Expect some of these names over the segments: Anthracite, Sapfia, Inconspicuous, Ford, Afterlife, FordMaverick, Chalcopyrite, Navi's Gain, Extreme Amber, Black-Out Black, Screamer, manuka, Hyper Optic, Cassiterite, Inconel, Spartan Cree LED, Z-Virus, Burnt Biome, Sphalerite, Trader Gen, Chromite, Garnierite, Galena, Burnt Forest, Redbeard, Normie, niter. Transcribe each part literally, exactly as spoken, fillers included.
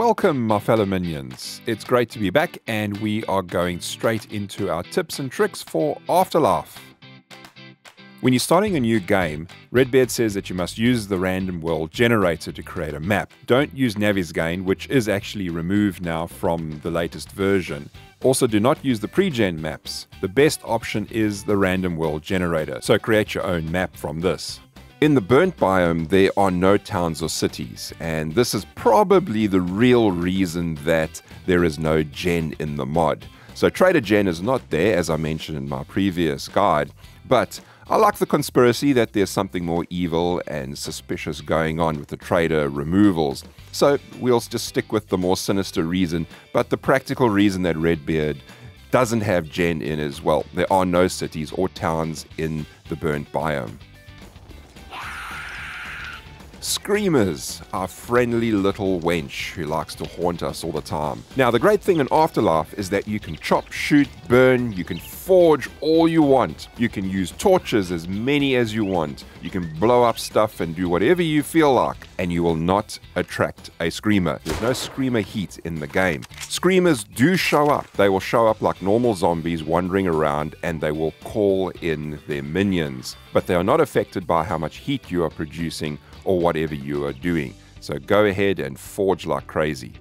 Welcome, my fellow minions. It's great to be back, and we are going straight into our tips and tricks for Afterlife. When you're starting a new game, Redbeard says that you must use the random world generator to create a map. Don't use Navi's Gain, which is actually removed now from the latest version. Also, do not use the pre-gen maps. The best option is the random world generator, so create your own map from this. In the Burnt Biome, there are no towns or cities, and this is probably the real reason that there is no gen in the mod. So Trader Gen is not there, as I mentioned in my previous guide, but I like the conspiracy that there's something more evil and suspicious going on with the trader removals. So we'll just stick with the more sinister reason, but the practical reason that Redbeard doesn't have gen in is, well, there are no cities or towns in the Burnt Biome. Screamers, our friendly little wench who likes to haunt us all the time. Now, the great thing in Afterlife is that you can chop, shoot, burn, you can forge all you want. You can use torches as many as you want. You can blow up stuff and do whatever you feel like, and you will not attract a screamer. There's no screamer heat in the game. Screamers do show up. They will show up like normal zombies wandering around, and they will call in their minions. But they are not affected by how much heat you are producing or whatever you are doing. So go ahead and forge like crazy.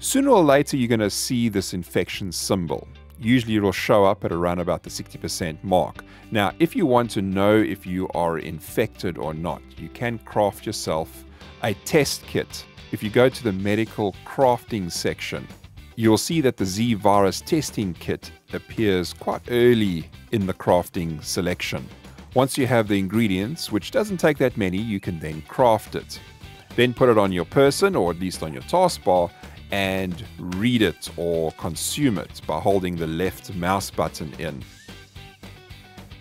Sooner or later, you're going to see this infection symbol. Usually it'll show up at around about the sixty percent mark. Now, if you want to know if you are infected or not, you can craft yourself a test kit. If you go to the medical crafting section, you'll see that the Z-Virus testing kit appears quite early in the crafting selection. Once you have the ingredients, which doesn't take that many, you can then craft it. Then put it on your person, or at least on your taskbar, and read it or consume it by holding the left mouse button in.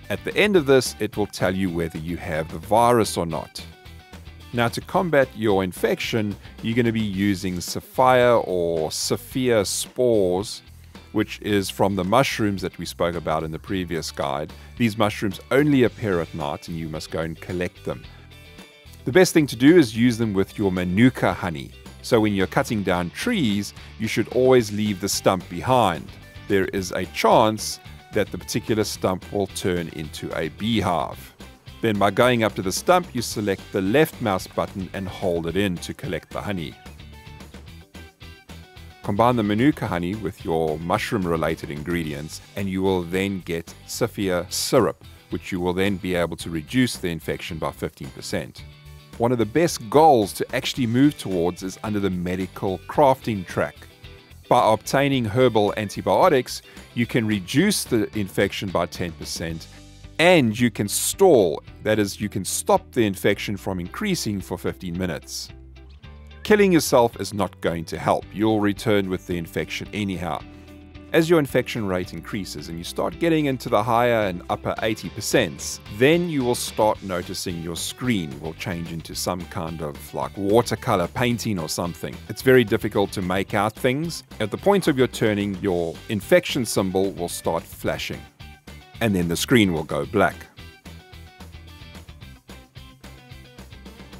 At the end of this, it will tell you whether you have the virus or not. Now, to combat your infection, you're going to be using Sapfia or Sapfia spores, which is from the mushrooms that we spoke about in the previous guide. These mushrooms only appear at night, and you must go and collect them. The best thing to do is use them with your manuka honey. So when you're cutting down trees, you should always leave the stump behind. There is a chance that the particular stump will turn into a beehive. Then by going up to the stump, you select the left mouse button and hold it in to collect the honey. Combine the manuka honey with your mushroom-related ingredients, and you will then get Sapfia syrup, which you will then be able to reduce the infection by fifteen percent. One of the best goals to actually move towards is under the medical crafting track. By obtaining herbal antibiotics, you can reduce the infection by ten percent, and you can stall, that is, you can stop the infection from increasing for fifteen minutes. Killing yourself is not going to help. You'll return with the infection anyhow. As your infection rate increases and you start getting into the higher and upper eighty percent, then you will start noticing your screen will change into some kind of like watercolor painting or something. It's very difficult to make out things. At the point of your turning, your infection symbol will start flashing, and then the screen will go black.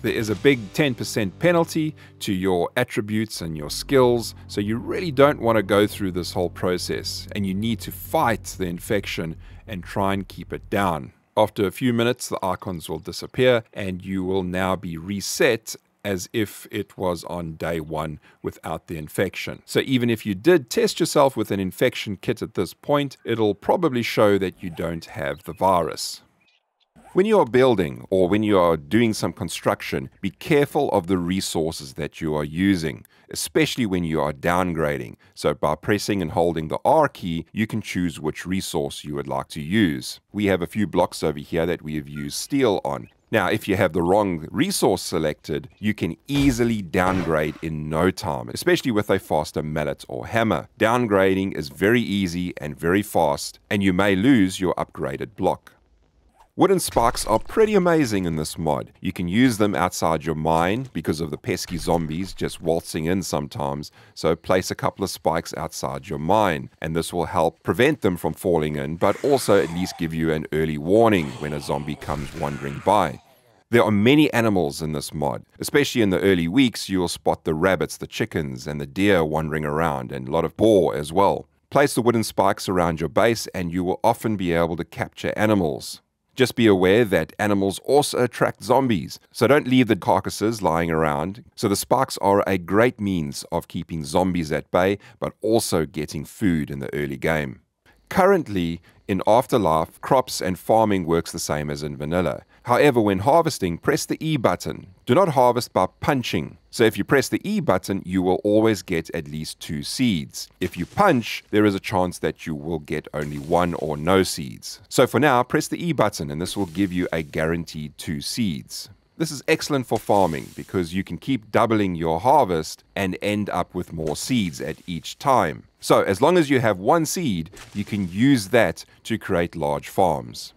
There is a big ten percent penalty to your attributes and your skills, so you really don't want to go through this whole process, and you need to fight the infection and try and keep it down. After a few minutes, the icons will disappear, and you will now be reset as if it was on day one without the infection. So even if you did test yourself with an infection kit at this point, it'll probably show that you don't have the virus. When you are building or when you are doing some construction, be careful of the resources that you are using, especially when you are downgrading. So by pressing and holding the R key, you can choose which resource you would like to use. We have a few blocks over here that we have used steel on. Now, if you have the wrong resource selected, you can easily downgrade in no time, especially with a faster mallet or hammer. Downgrading is very easy and very fast, and you may lose your upgraded block. Wooden spikes are pretty amazing in this mod. You can use them outside your mine because of the pesky zombies just waltzing in sometimes, so place a couple of spikes outside your mine, and this will help prevent them from falling in, but also at least give you an early warning when a zombie comes wandering by. There are many animals in this mod. Especially in the early weeks, you'll spot the rabbits, the chickens, and the deer wandering around, and a lot of boar as well. Place the wooden spikes around your base, and you will often be able to capture animals. Just be aware that animals also attract zombies, so don't leave the carcasses lying around. So the spikes are a great means of keeping zombies at bay, but also getting food in the early game. Currently, in Afterlife, crops and farming works the same as in vanilla. However, when harvesting, press the E button. Do not harvest by punching. So if you press the E button, you will always get at least two seeds. If you punch, there is a chance that you will get only one or no seeds. So for now, press the E button and this will give you a guaranteed two seeds. This is excellent for farming because you can keep doubling your harvest and end up with more seeds at each time. So as long as you have one seed, you can use that to create large farms.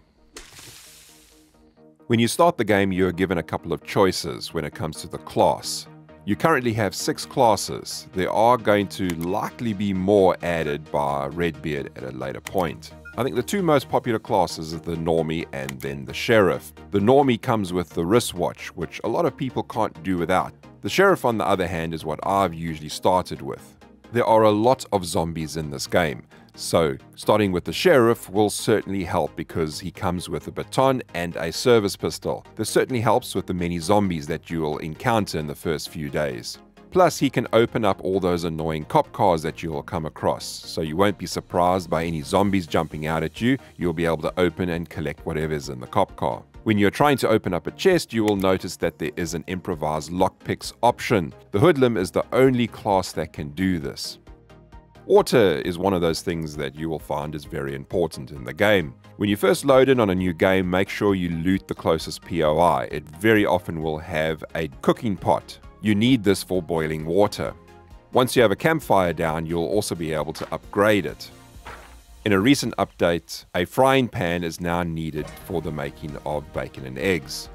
When you start the game, you are given a couple of choices when it comes to the class. You currently have six classes. There are going to likely be more added by Redbeard at a later point. I think the two most popular classes are the Normie and then the Sheriff. The Normie comes with the wristwatch, which a lot of people can't do without. The Sheriff, on the other hand, is what I've usually started with. There are a lot of zombies in this game. So, starting with the Sheriff will certainly help because he comes with a baton and a service pistol. This certainly helps with the many zombies that you will encounter in the first few days. Plus, he can open up all those annoying cop cars that you will come across, so you won't be surprised by any zombies jumping out at you. You'll be able to open and collect whatever's in the cop car. When you're trying to open up a chest, you will notice that there is an improvised lockpicks option. The Hoodlum is the only class that can do this. Auto is one of those things that you will find is very important in the game. When you first load in on a new game, make sure you loot the closest P O I. It very often will have a cooking pot. You need this for boiling water. Once you have a campfire down, you'll also be able to upgrade it. In a recent update, a frying pan is now needed for the making of bacon and eggs.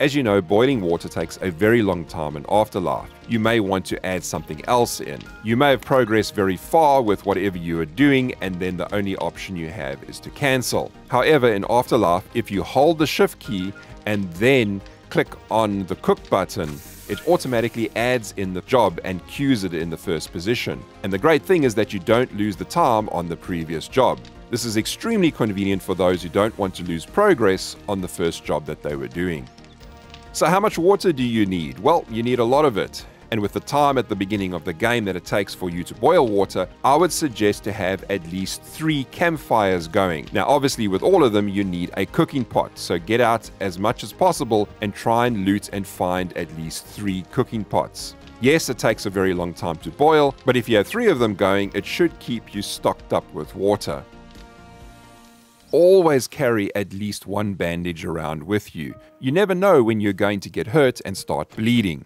As you know, boiling water takes a very long time in Afterlife. You may want to add something else in. You may have progressed very far with whatever you are doing, and then the only option you have is to cancel. However, in Afterlife, if you hold the shift key and then click on the cook button, it automatically adds in the job and cues it in the first position. And the great thing is that you don't lose the time on the previous job. This is extremely convenient for those who don't want to lose progress on the first job that they were doing. So how much water do you need? Well, you need a lot of it. And with the time at the beginning of the game that it takes for you to boil water, I would suggest to have at least three campfires going. Now, obviously with all of them, you need a cooking pot. So get out as much as possible and try and loot and find at least three cooking pots. Yes, it takes a very long time to boil, but if you have three of them going, it should keep you stocked up with water. Always carry at least one bandage around with you. You never know when you're going to get hurt and start bleeding.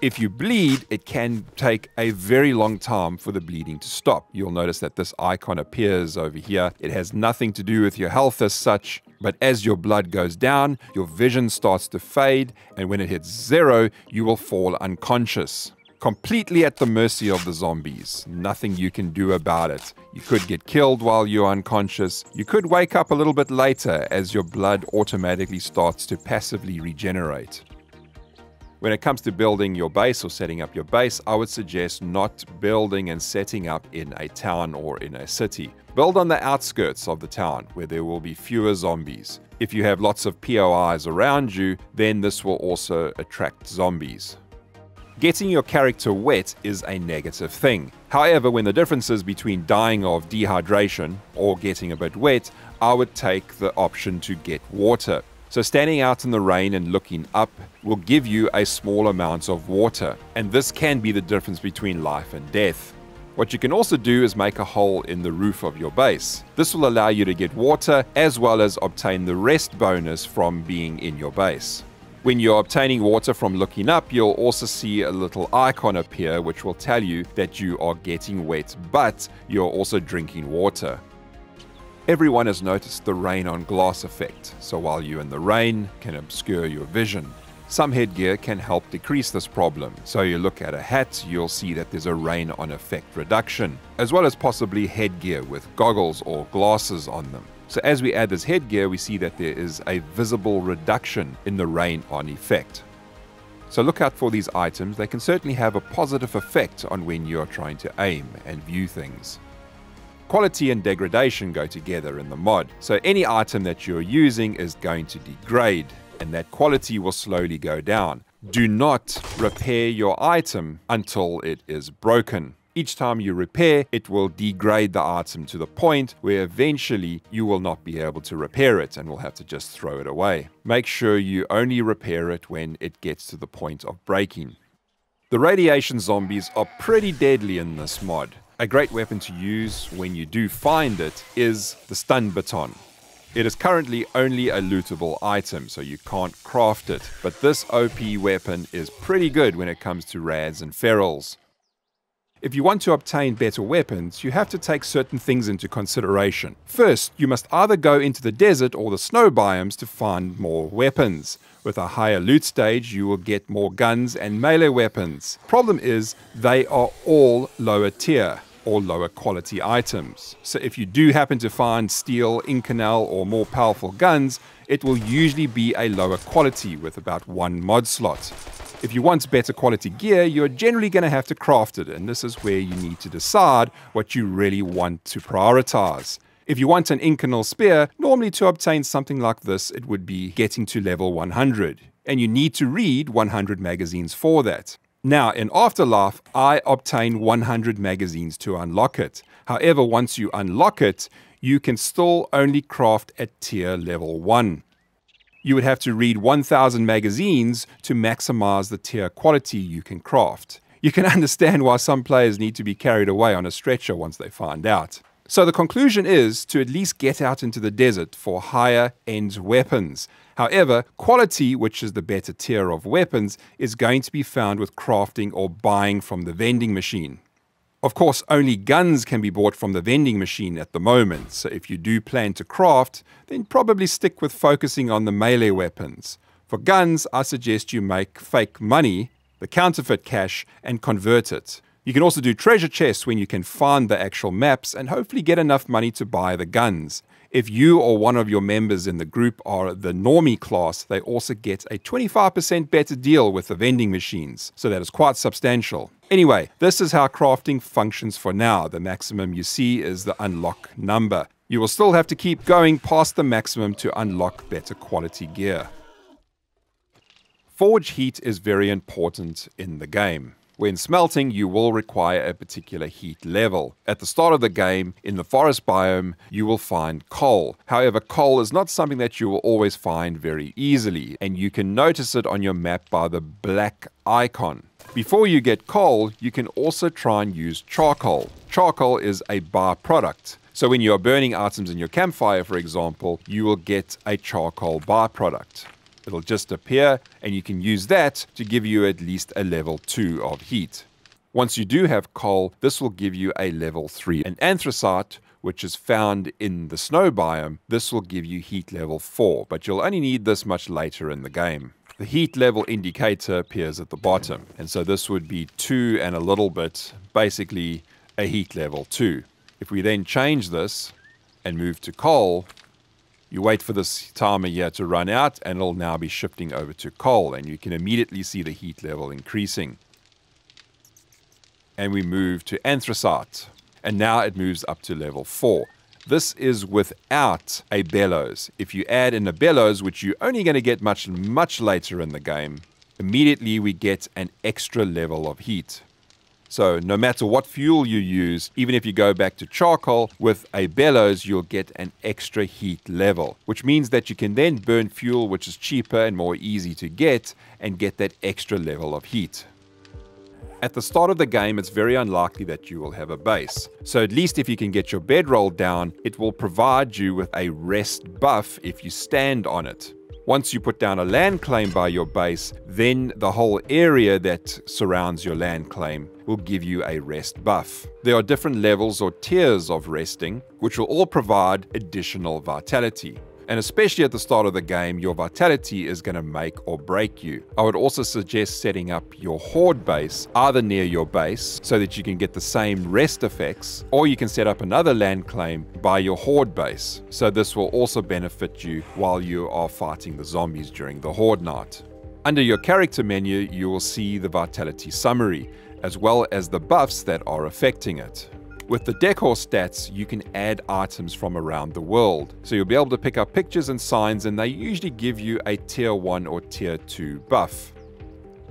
If you bleed, it can take a very long time for the bleeding to stop. You'll notice that this icon appears over here. It has nothing to do with your health as such, but as your blood goes down, your vision starts to fade, and when it hits zero, you will fall unconscious. Completely at the mercy of the zombies. Nothing you can do about it. You could get killed while you're unconscious. You could wake up a little bit later as your blood automatically starts to passively regenerate. When it comes to building your base or setting up your base, I would suggest not building and setting up in a town or in a city. Build on the outskirts of the town where there will be fewer zombies. If you have lots of P O Is around you, then this will also attract zombies. Getting your character wet is a negative thing. However, when the difference is between dying of dehydration or getting a bit wet, I would take the option to get water. So standing out in the rain and looking up will give you a small amount of water, and this can be the difference between life and death. What you can also do is make a hole in the roof of your base. This will allow you to get water as well as obtain the rest bonus from being in your base. When you're obtaining water from looking up, you'll also see a little icon appear which will tell you that you are getting wet, but you're also drinking water. Everyone has noticed the rain on glass effect, so while you're in the rain, it can obscure your vision. Some headgear can help decrease this problem. So you look at a hat, you'll see that there's a rain on effect reduction, as well as possibly headgear with goggles or glasses on them. So as we add this headgear, we see that there is a visible reduction in the rain-on effect. So look out for these items. They can certainly have a positive effect on when you are trying to aim and view things. Quality and degradation go together in the mod, so any item that you're using is going to degrade, and that quality will slowly go down. Do not repair your item until it is broken. Each time you repair, it will degrade the item to the point where eventually you will not be able to repair it and will have to just throw it away. Make sure you only repair it when it gets to the point of breaking. The radiation zombies are pretty deadly in this mod. A great weapon to use when you do find it is the stun baton. It is currently only a lootable item, so you can't craft it, but this O P weapon is pretty good when it comes to rads and ferals. If you want to obtain better weapons, you have to take certain things into consideration. First, you must either go into the desert or the snow biomes to find more weapons. With a higher loot stage, you will get more guns and melee weapons. Problem is, they are all lower tier or lower quality items. So if you do happen to find steel, Inconel or more powerful guns, it will usually be a lower quality with about one mod slot. If you want better quality gear, you're generally going to have to craft it, and this is where you need to decide what you really want to prioritize. If you want an Inconel spear, normally to obtain something like this, it would be getting to level one hundred, and you need to read one hundred magazines for that. Now, in Afterlife, I obtained one hundred magazines to unlock it. However, once you unlock it, you can still only craft at tier level one. You would have to read one thousand magazines to maximize the tier quality you can craft. You can understand why some players need to be carried away on a stretcher once they find out. So the conclusion is to at least get out into the desert for higher end weapons. However, quality, which is the better tier of weapons, is going to be found with crafting or buying from the vending machine. Of course, only guns can be bought from the vending machine at the moment, so if you do plan to craft, then probably stick with focusing on the melee weapons. For guns, I suggest you make fake money, the counterfeit cash, and convert it. You can also do treasure chests when you can find the actual maps and hopefully get enough money to buy the guns. If you or one of your members in the group are the normie class, they also get a twenty-five percent better deal with the vending machines, so that is quite substantial. Anyway, this is how crafting functions for now. The maximum you see is the unlock number. You will still have to keep going past the maximum to unlock better quality gear. Forge heat is very important in the game. When smelting, you will require a particular heat level. At the start of the game, in the forest biome, you will find coal. However, coal is not something that you will always find very easily, and you can notice it on your map by the black icon. Before you get coal, you can also try and use charcoal. Charcoal is a byproduct. So when you are burning items in your campfire, for example, you will get a charcoal byproduct. It'll just appear, and you can use that to give you at least a level two of heat. Once you do have coal, this will give you a level three. And anthracite, which is found in the snow biome, this will give you heat level four, but you'll only need this much later in the game. The heat level indicator appears at the bottom, and so this would be two and a little bit, basically a heat level two. If we then change this and move to coal, you wait for this timer here to run out, and it'll now be shifting over to coal, and you can immediately see the heat level increasing. And we move to anthracite, and now it moves up to level four. This is without a bellows. If you add in a bellows, which you're only going to get much, much later in the game, immediately we get an extra level of heat. So no matter what fuel you use, even if you go back to charcoal, with a bellows you'll get an extra heat level, which means that you can then burn fuel which is cheaper and more easy to get and get that extra level of heat. At the start of the game, it's very unlikely that you will have a base, so at least if you can get your bedroll down, it will provide you with a rest buff if you stand on it. Once you put down a land claim by your base, then the whole area that surrounds your land claim will give you a rest buff. There are different levels or tiers of resting, which will all provide additional vitality. and especially at the start of the game, your vitality is going to make or break you. I would also suggest setting up your horde base either near your base so that you can get the same rest effects, or you can set up another land claim by your horde base, so this will also benefit you while you are fighting the zombies during the horde night. Under your character menu, you will see the vitality summary, as well as the buffs that are affecting it. With the decor stats, you can add items from around the world. So you'll be able to pick up pictures and signs, and they usually give you a tier one or tier two buff.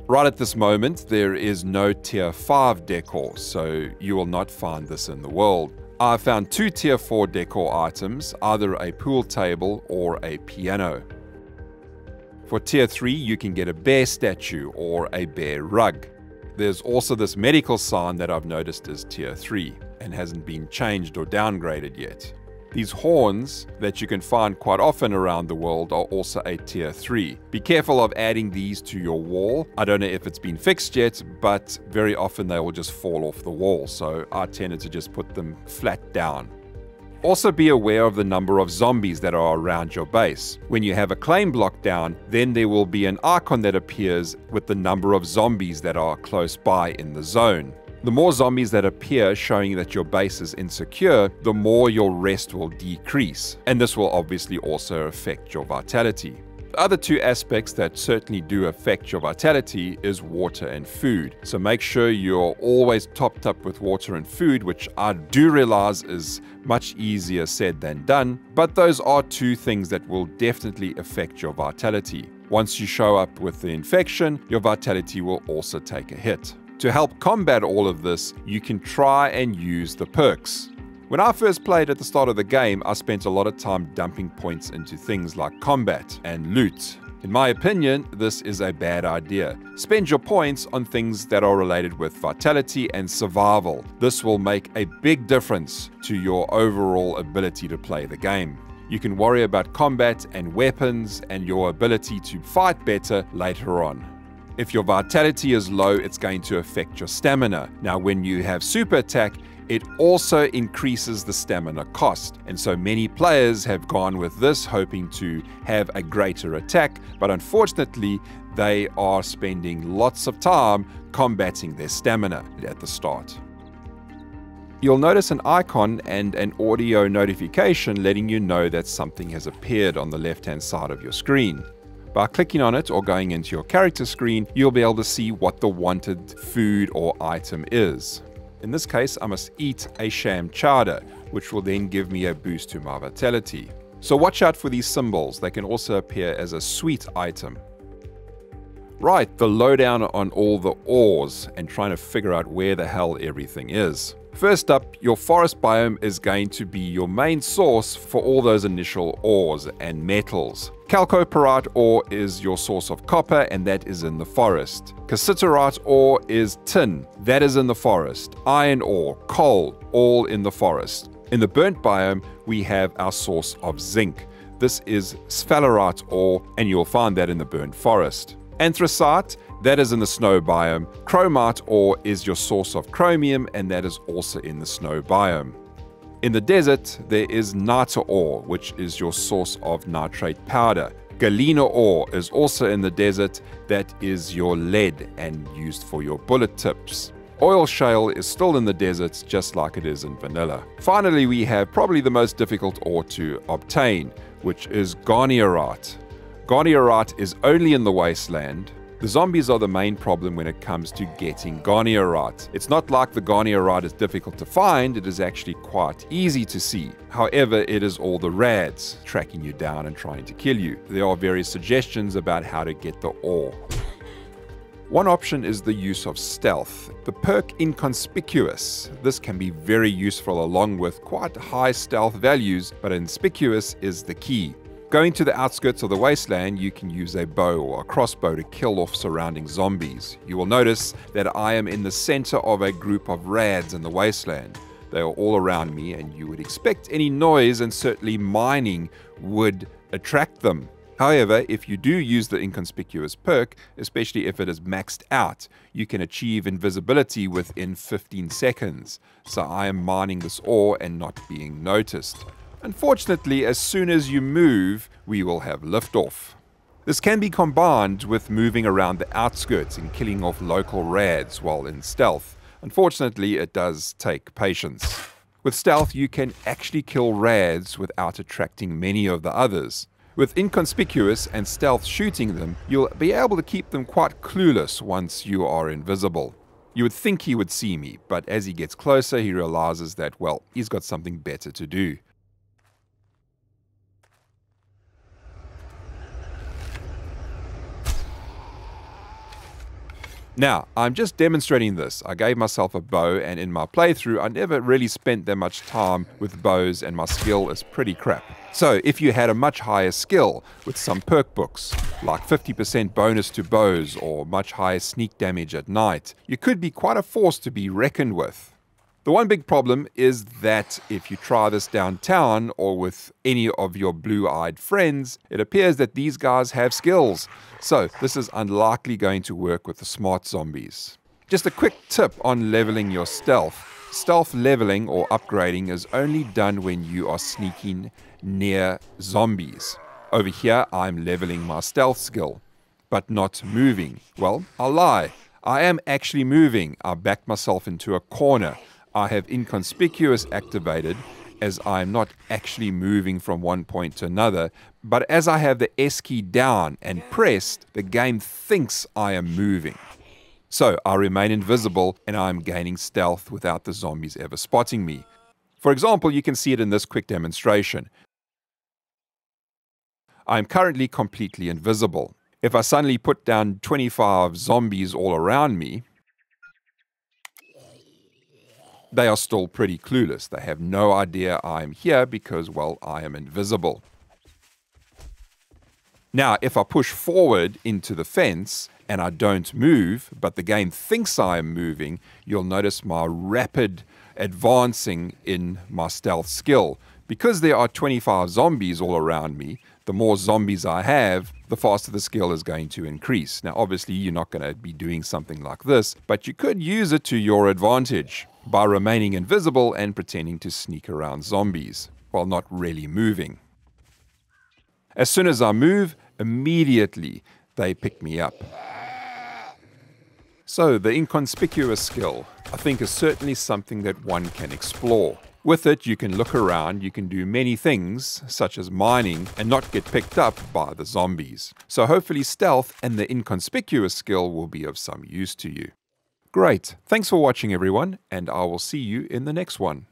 Right at this moment, there is no tier five decor, so you will not find this in the world. I found two tier four decor items, either a pool table or a piano. For tier three, you can get a bear statue or a bear rug. There's also this medical sign that I've noticed is tier three and hasn't been changed or downgraded yet. These horns that you can find quite often around the world are also a tier three. Be careful of adding these to your wall. I don't know if it's been fixed yet, but very often they will just fall off the wall, so I tended to just put them flat down. Also be aware of the number of zombies that are around your base. When you have a claim block down, then there will be an icon that appears with the number of zombies that are close by in the zone. The more zombies that appear showing that your base is insecure, the more your rest will decrease, and this will obviously also affect your vitality. The other two aspects that certainly do affect your vitality is water and food. So make sure you're always topped up with water and food, which I do realize is much easier said than done, but those are two things that will definitely affect your vitality. Once you show up with the infection, your vitality will also take a hit. To help combat all of this, you can try and use the perks. When I first played at the start of the game, I spent a lot of time dumping points into things like combat and loot. In my opinion, this is a bad idea. Spend your points on things that are related with vitality and survival. This will make a big difference to your overall ability to play the game. You can worry about combat and weapons and your ability to fight better later on. If your vitality is low, it's going to affect your stamina. Now, when you have super attack, it also increases the stamina cost, and so many players have gone with this hoping to have a greater attack, but unfortunately they are spending lots of time combating their stamina at the start. You'll notice an icon and an audio notification letting you know that something has appeared on the left-hand side of your screen. By clicking on it or going into your character screen, you'll be able to see what the wanted food or item is. In this case, I must eat a sham chowder, which will then give me a boost to my vitality. So watch out for these symbols. They can also appear as a sweet item. Right, the lowdown on all the ores and trying to figure out where the hell everything is. First up, your forest biome is going to be your main source for all those initial ores and metals. Chalcopyrite ore is your source of copper, and that is in the forest. Cassiterite ore is tin, that is in the forest. Iron ore, coal, all in the forest. In the burnt biome, we have our source of zinc. This is sphalerite ore, and you'll find that in the burnt forest. Anthracite, that is in the snow biome. Chromite ore is your source of chromium, and that is also in the snow biome. In the desert, there is niter ore, which is your source of nitrate powder. Galena ore is also in the desert, that is your lead and used for your bullet tips. Oil shale is still in the deserts, just like it is in vanilla. Finally, we have probably the most difficult ore to obtain, which is Garnierite. Garnierite is only in the wasteland. The zombies are the main problem when it comes to getting Garnierite. It's not like the Garnierite is difficult to find, it is actually quite easy to see. However, it is all the rads tracking you down and trying to kill you. There are various suggestions about how to get the ore. One option is the use of stealth. The perk Inconspicuous. This can be very useful along with quite high stealth values, but Inconspicuous is the key. Going to the outskirts of the wasteland, you can use a bow or a crossbow to kill off surrounding zombies. You will notice that I am in the center of a group of rads in the wasteland. They are all around me, and you would expect any noise, and certainly mining would attract them. However, if you do use the Inconspicuous perk, especially if it is maxed out, you can achieve invisibility within fifteen seconds. So I am mining this ore and not being noticed. Unfortunately, as soon as you move, we will have liftoff. This can be combined with moving around the outskirts and killing off local rads while in stealth. Unfortunately, it does take patience. With stealth, you can actually kill rads without attracting many of the others. With Inconspicuous and stealth shooting them, you'll be able to keep them quite clueless once you are invisible. You would think he would see me, but as he gets closer, he realizes that, well, he's got something better to do. Now, I'm just demonstrating this. I gave myself a bow, and in my playthrough, I never really spent that much time with bows, and my skill is pretty crap. So, if you had a much higher skill with some perk books, like fifty percent bonus to bows or much higher sneak damage at night, you could be quite a force to be reckoned with. The one big problem is that if you try this downtown or with any of your blue-eyed friends, it appears that these guys have skills. So this is unlikely going to work with the smart zombies. Just a quick tip on leveling your stealth. Stealth leveling or upgrading is only done when you are sneaking near zombies. Over here, I'm leveling my stealth skill, but not moving. Well, I lie. I am actually moving. I backed myself into a corner. I have Inconspicuous activated, as I'm not actually moving from one point to another, but as I have the S key down and pressed, the game thinks I am moving. So I remain invisible and I'm gaining stealth without the zombies ever spotting me. For example, you can see it in this quick demonstration. I'm currently completely invisible. If I suddenly put down twenty-five zombies all around me, they are still pretty clueless. They have no idea I'm here because, well, I am invisible. Now, if I push forward into the fence and I don't move, but the game thinks I am moving, you'll notice my rapid advancing in my stealth skill. Because there are twenty-five zombies all around me, the more zombies I have, the faster the skill is going to increase. Now, obviously, you're not going to be doing something like this, but you could use it to your advantage by remaining invisible and pretending to sneak around zombies, while not really moving. As soon as I move, immediately they pick me up. So, the Inconspicuous skill, I think, is certainly something that one can explore. With it, you can look around, you can do many things, such as mining, and not get picked up by the zombies. So hopefully stealth and the Inconspicuous skill will be of some use to you. Great, thanks for watching everyone, and I will see you in the next one.